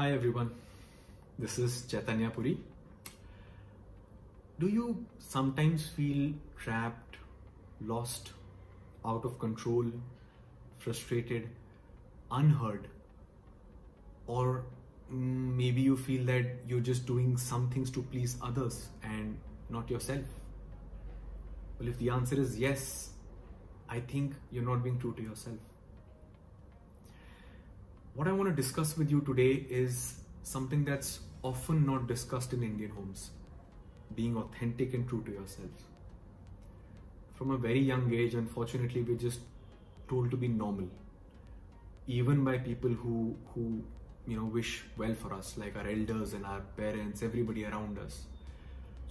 Hi everyone, this is Chaitanya Puri. Do you sometimes feel trapped, lost, out of control, frustrated, unheard? Or maybe you feel that you're just doing some things to please others and not yourself? Well, if the answer is yes, I think you're not being true to yourself. What I want to discuss with you today is something that's often not discussed in Indian homes: being authentic and true to yourself. From a very young age, unfortunately, we're just told to be normal, even by people who wish well for us, like our elders and our parents, everybody around us.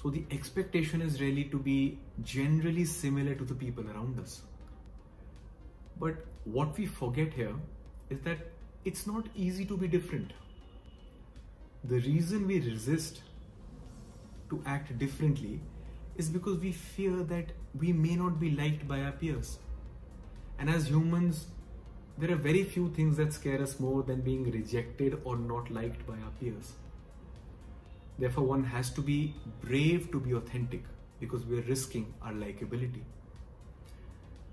So the expectation is really to be generally similar to the people around us. But what we forget here is that it's not easy to be different. The reason we resist to act differently is because we fear that we may not be liked by our peers. And as humans, there are very few things that scare us more than being rejected or not liked by our peers. Therefore, one has to be brave to be authentic because we are risking our likability.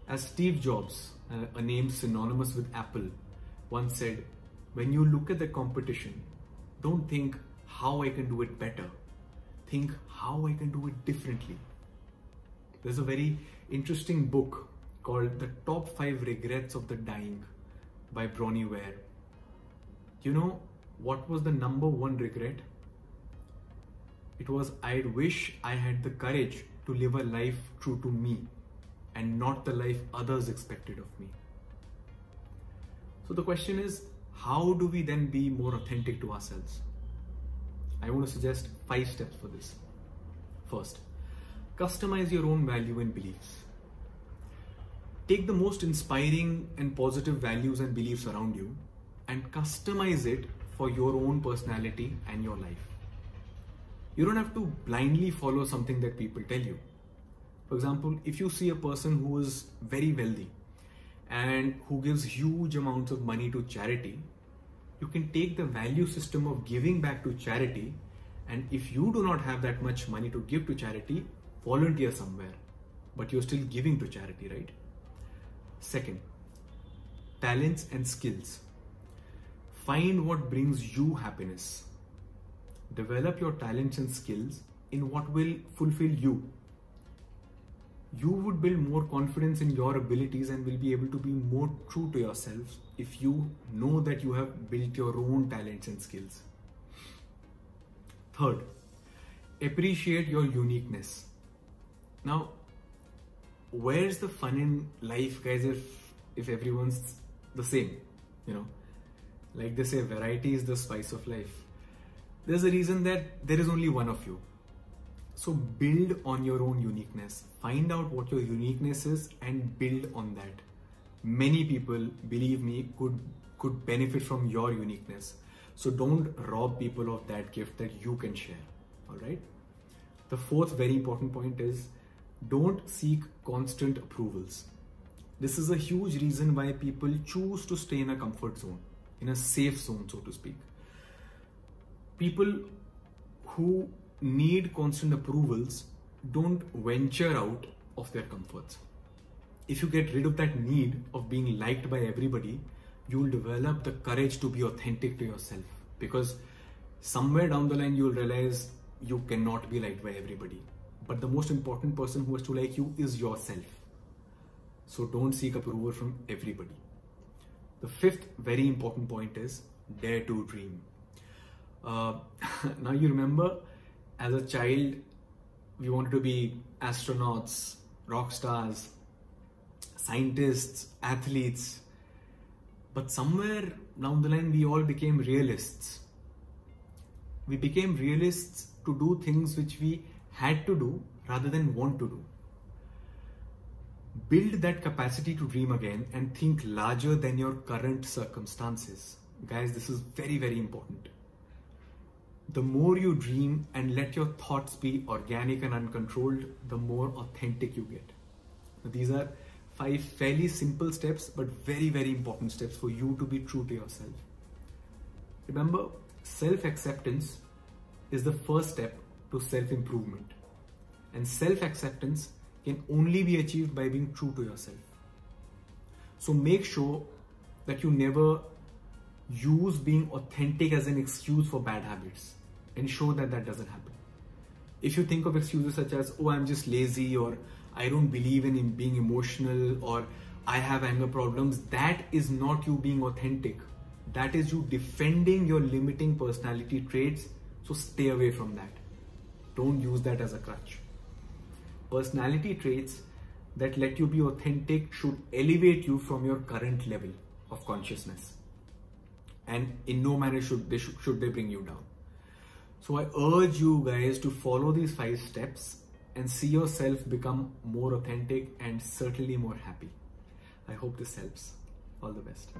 As Steve Jobs, a name synonymous with Apple, once said, "When you look at the competition, don't think how I can do it better. Think how I can do it differently." There's a very interesting book called The Top 5 Regrets of the Dying by Bronnie Ware. You know what was the #1 regret? It was, "I'd wish I had the courage to live a life true to me and not the life others expected of me." So the question is, how do we then be more authentic to ourselves? I want to suggest 5 steps for this. First, customize your own value and beliefs. Take the most inspiring and positive values and beliefs around you and customize it for your own personality and your life. You don't have to blindly follow something that people tell you. For example, if you see a person who is very wealthy and who gives huge amounts of money to charity, you can take the value system of giving back to charity, and if you do not have that much money to give to charity, volunteer somewhere, but you're still giving to charity, right? Second, talents and skills. Find what brings you happiness. Develop your talents and skills in what will fulfill you. You would build more confidence in your abilities and will be able to be more true to yourself if you know that you have built your own talents and skills. Third, appreciate your uniqueness. Now, where's the fun in life, guys, if everyone's the same? Like they say, variety is the spice of life. There's a reason that there is only one of you. So build on your own uniqueness. Find out what your uniqueness is and build on that. Many people, believe me, could benefit from your uniqueness. So don't rob people of that gift that you can share. All right. The fourth very important point is, don't seek constant approvals. This is a huge reason why people choose to stay in a comfort zone, in a safe zone, so to speak. People who need constant approvals don't venture out of their comforts. If you get rid of that need of being liked by everybody, you will develop the courage to be authentic to yourself, because somewhere down the line you'll realize you cannot be liked by everybody, but the most important person who has to like you is yourself. So don't seek approval from everybody. The fifth very important point is, dare to dream. Now you remember, as a child, we wanted to be astronauts, rock stars, scientists, athletes. But somewhere down the line, we all became realists. We became realists to do things which we had to do rather than want to do. Build that capacity to dream again and think larger than your current circumstances. Guys, this is very, very important. The more you dream and let your thoughts be organic and uncontrolled, the more authentic you get. Now, these are 5 fairly simple steps, but very, very important steps for you to be true to yourself. Remember, self-acceptance is the first step to self-improvement. And self-acceptance can only be achieved by being true to yourself. So make sure that you never use being authentic as an excuse for bad habits. Ensure that that doesn't happen. If you think of excuses such as, oh, I'm just lazy, or I don't believe in being emotional, or I have anger problems, that is not you being authentic. That is you defending your limiting personality traits. So stay away from that. Don't use that as a crutch. Personality traits that let you be authentic should elevate you from your current level of consciousness. And in no manner should they bring you down. So I urge you guys to follow these 5 steps and see yourself become more authentic and certainly more happy. I hope this helps. All the best.